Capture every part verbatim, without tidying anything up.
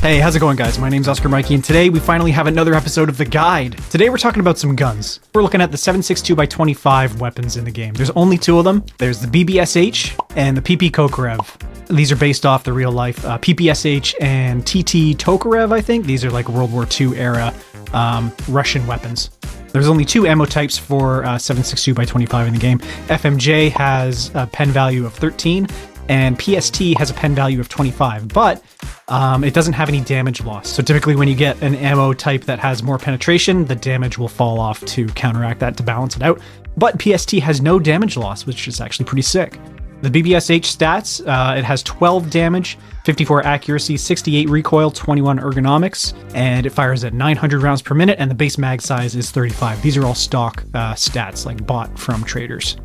Hey, how's it going, guys? My name's Oscar Mikey, and today we finally have another episode of The Guide. Today we're talking about some guns. We're looking at the seven sixty-two by twenty-five weapons in the game. There's only two of them. There's the B B S H and the P P Kokorev. These are based off the real life uh, P P S H and T T Tokarev, I think. These are like World War Two era um, Russian weapons. There's only two ammo types for uh, seven sixty-two by twenty-five in the game. F M J has a pen value of thirteen. And P S T has a pen value of twenty-five, but um, it doesn't have any damage loss. So typically when you get an ammo type that has more penetration, the damage will fall off to counteract that, to balance it out. But P S T has no damage loss, which is actually pretty sick. The B B S H stats, uh, it has twelve damage, fifty-four accuracy, sixty-eight recoil, twenty-one ergonomics, and it fires at nine hundred rounds per minute, and the base mag size is thirty-five. These are all stock uh, stats, like bought from traders.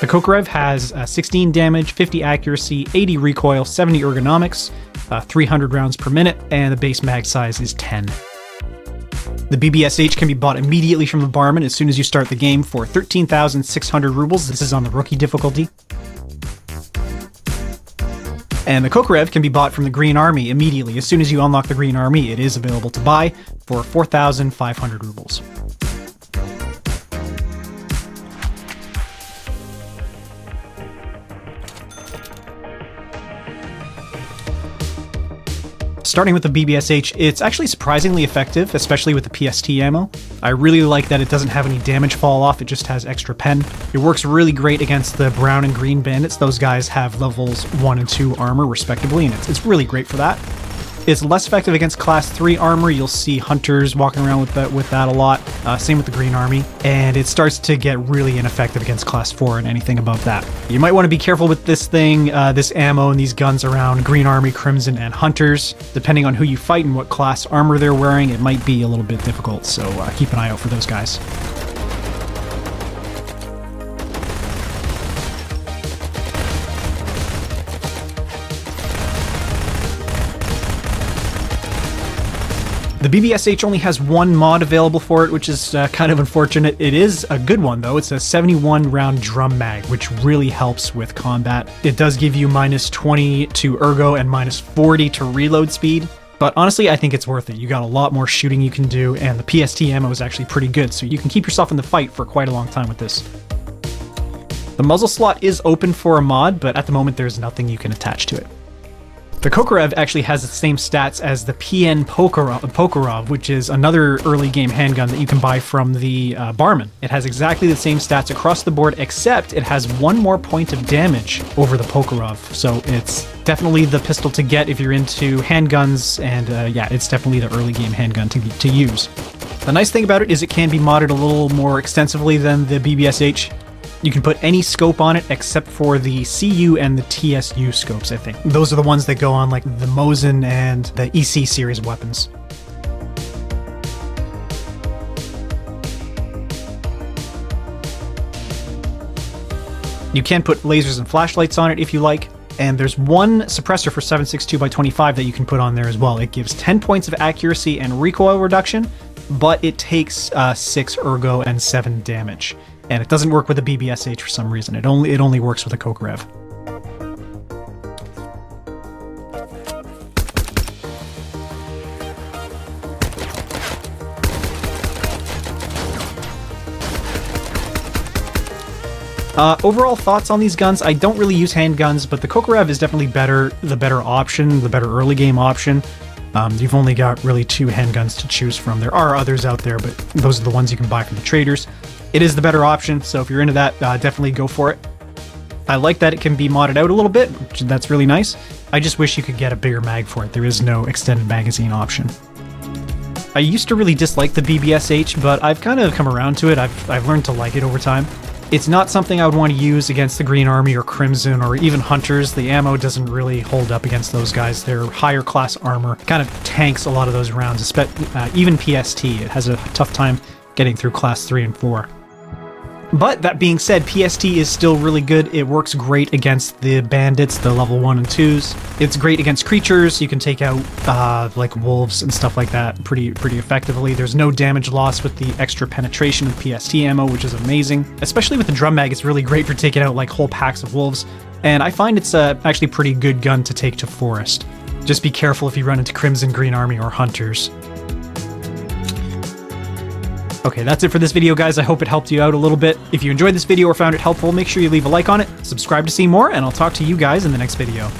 The Kokorev has uh, sixteen damage, fifty accuracy, eighty recoil, seventy ergonomics, uh, three hundred rounds per minute, and the base mag size is ten. The B B S H can be bought immediately from the barman as soon as you start the game for thirteen thousand six hundred rubles. This is on the rookie difficulty. And the Kokorev can be bought from the Green Army immediately. As soon as you unlock the Green Army, it is available to buy for four thousand five hundred rubles. Starting with the B B S H, it's actually surprisingly effective, especially with the P S T ammo. I really like that it doesn't have any damage fall off, it just has extra pen. It works really great against the brown and green bandits. Those guys have levels one and two armor respectively, and it's, it's really great for that. It's less effective against class three armor. You'll see hunters walking around with that, with that a lot. Uh, same with the Green Army. And it starts to get really ineffective against class four and anything above that. You might want to be careful with this thing, uh, this ammo and these guns around Green Army, Crimson, and Hunters. Depending on who you fight and what class armor they're wearing, it might be a little bit difficult. So uh, keep an eye out for those guys. The B B S H only has one mod available for it, which is uh, kind of unfortunate. It is a good one, though. It's a seventy-one round drum mag, which really helps with combat. It does give you minus twenty to ergo and minus forty to reload speed. But honestly, I think it's worth it. You got a lot more shooting you can do, and the P S T ammo is actually pretty good, so you can keep yourself in the fight for quite a long time with this. The muzzle slot is open for a mod, but at the moment there's nothing you can attach to it. The Kokorev actually has the same stats as the P N Pokorov, which is another early game handgun that you can buy from the uh, barman. It has exactly the same stats across the board, except it has one more point of damage over the Pokorov. So it's definitely the pistol to get if you're into handguns, and uh, yeah, it's definitely the early game handgun to, to use. The nice thing about it is it can be modded a little more extensively than the B B S H. You can put any scope on it except for the C U and the T S U scopes, I think. Those are the ones that go on like the Mosin and the E C series of weapons. You can put lasers and flashlights on it if you like. And there's one suppressor for seven sixty-two by twenty-five that you can put on there as well. It gives ten points of accuracy and recoil reduction, but it takes uh, six ergo and seven damage. And it doesn't work with the B B S H for some reason. It only it only works with a Kokorev. Uh, overall thoughts on these guns. I don't really use handguns, but the Kokorev is definitely better, the better option, the better early game option. Um, you've only got really two handguns to choose from. There are others out there, but those are the ones you can buy from the traders. It is the better option, so if you're into that, uh, definitely go for it. I like that it can be modded out a little bit, which, that's really nice. I just wish you could get a bigger mag for it. There is no extended magazine option. I used to really dislike the B B S H, but I've kind of come around to it. I've, I've learned to like it over time. It's not something I would want to use against the Green Army or Crimson or even Hunters. The ammo doesn't really hold up against those guys. Their higher class armor kind of tanks a lot of those rounds, uh, even P S T. It has a tough time getting through class three and four. But that being said, P S T is still really good. It works great against the bandits, the level one and twos. It's great against creatures. You can take out uh, like wolves and stuff like that pretty pretty effectively. There's no damage loss with the extra penetration of P S T ammo, which is amazing. Especially with the drum mag, it's really great for taking out like whole packs of wolves. And I find it's uh, actually a pretty good gun to take to forest. Just be careful if you run into Crimson, Green Army, or Hunters. Okay, that's it for this video, guys. I hope it helped you out a little bit. If you enjoyed this video or found it helpful, make sure you leave a like on it, subscribe to see more, and I'll talk to you guys in the next video.